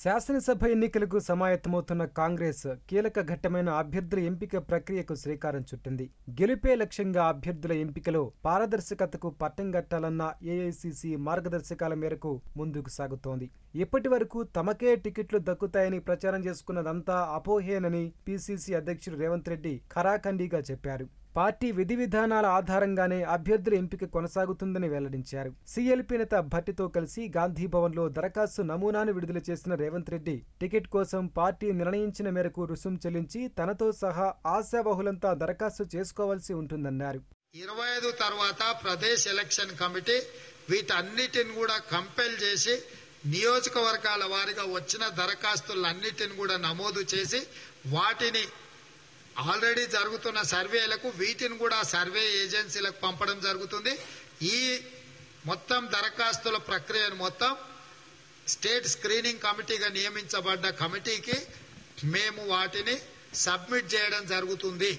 శాసనసభ ఎన్నికలకు సమాయత్తమవుతున్న కాంగ్రెస్ కీలక ఘట్టమైన అభ్యర్థుల ఎంపిక ప్రక్రియకు శ్రీకారం చుట్టింది. గెలుపే లక్ష్యంగా అభ్యర్థుల ఎంపికలో పారదర్శకతకు పట్టం కట్టాలన్న ఏఐసిసి మార్గదర్శకాల మేరకు ముందుకు సాగుతోంది. ఇప్పటి వరకు తమకే టికెట్లు దక్కుతాయని ప్రచారం చేసుకున్నదంతా అపోహేనని పిసిసి అధ్యక్షుడు రేవంత్ రెడ్డి ఖరాఖండిగా చెప్పారు. పార్టీ విధి విధానాల ఆధారంగానే అభ్యర్థుల ఎంపిక కొనసాగుతుందని వెల్లడించారు. సీఎల్పీ నేత భట్టితో కలిసి గాంధీభవన్లో దరఖాస్తు నమూనాను విడుదల చేసిన రేవంత్ రెడ్డి టికెట్ కోసం పార్టీ నిర్ణయించిన మేరకు రుసుం చెల్లించి తనతో సహా ఆశావహులంతా దరఖాస్తు చేసుకోవాల్సి ఉంటుందన్నారు. 25 తర్వాత ప్రదేశ్ ఎలక్షన్ కమిటీ వీటన్నిటిని కూడా కంపెల్ చేసి నియోజకవర్గాల వారిగా వచ్చిన దరఖాస్తులన్నిటిని కూడా నమోదు చేసి వాటిని ఆల్రెడీ జరుగుతున్న సర్వేలకు వీటిని కూడా సర్వే ఏజెన్సీలకు పంపడం జరుగుతుంది. ఈ మొత్తం దరఖాస్తుల ప్రక్రియను మొత్తం స్టేట్ స్క్రీనింగ్ కమిటీగా నియమించబడ్డ కమిటీకి మేము వాటిని సబ్మిట్ చేయడం జరుగుతుంది.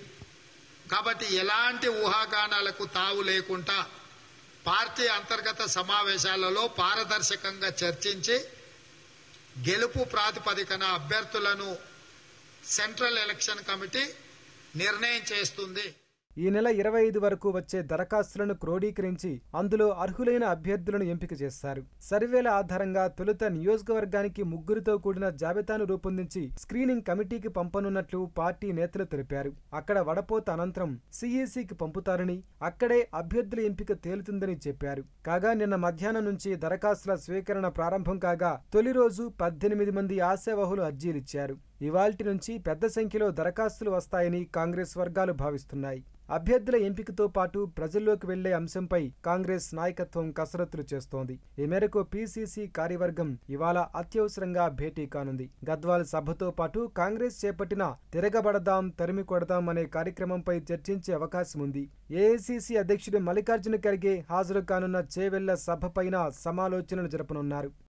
కాబట్టి ఎలాంటి ఊహాగానాలకు తావు లేకుండా పార్టీ అంతర్గత సమావేశాలలో పారదర్శకంగా చర్చించి గెలుపు ప్రాతిపదికన అభ్యర్థులను సెంట్రల్ ఎలక్షన్ కమిటీ నిర్ణయం చేస్తుంది. ఈ నెల 25 వరకు వచ్చే దరఖాస్తులను క్రోడీకరించి అందులో అర్హులైన అభ్యర్థులను ఎంపిక చేస్తారు. సర్వేల ఆధారంగా తొలుత నియోజకవర్గానికి ముగ్గురితో కూడిన జాబితాను రూపొందించి స్క్రీనింగ్ కమిటీకి పంపనున్నట్లు పార్టీ నేతలు తెలిపారు. అక్కడ వడపోత అనంతరం సీఈసీకి పంపుతారని, అక్కడే అభ్యర్థుల ఎంపిక తేలుతుందని చెప్పారు. కాగా నిన్న మధ్యాహ్నం నుంచి దరఖాస్తుల స్వీకరణ ప్రారంభం కాగా తొలి రోజు 18 మంది ఆశావహులు అర్జీలిచ్చారు. ఇవాల్టి నుంచి పెద్ద సంఖ్యలో దరఖాస్తులు వస్తాయని కాంగ్రెస్ వర్గాలు భావిస్తున్నాయి. అభ్యర్థుల ఎంపికతో పాటు ప్రజల్లోకి వెళ్లే అంశంపై కాంగ్రెస్ నాయకత్వం కసరత్తులు చేస్తోంది. ఈ మేరకు పీసీసీ కార్యవర్గం ఇవాళ అత్యవసరంగా భేటీ కానుంది. గద్వాల్ సభతో పాటు కాంగ్రెస్ చేపట్టిన తిరగబడదాం తరిమి కొడదాం అనే కార్యక్రమంపై చర్చించే అవకాశం ఉంది. ఏఐసీసీ అధ్యక్షుడు మల్లికార్జున ఖర్గే హాజరు కానున్న చేవెళ్ల సభపైన సమాలోచనలు జరపనున్నారు.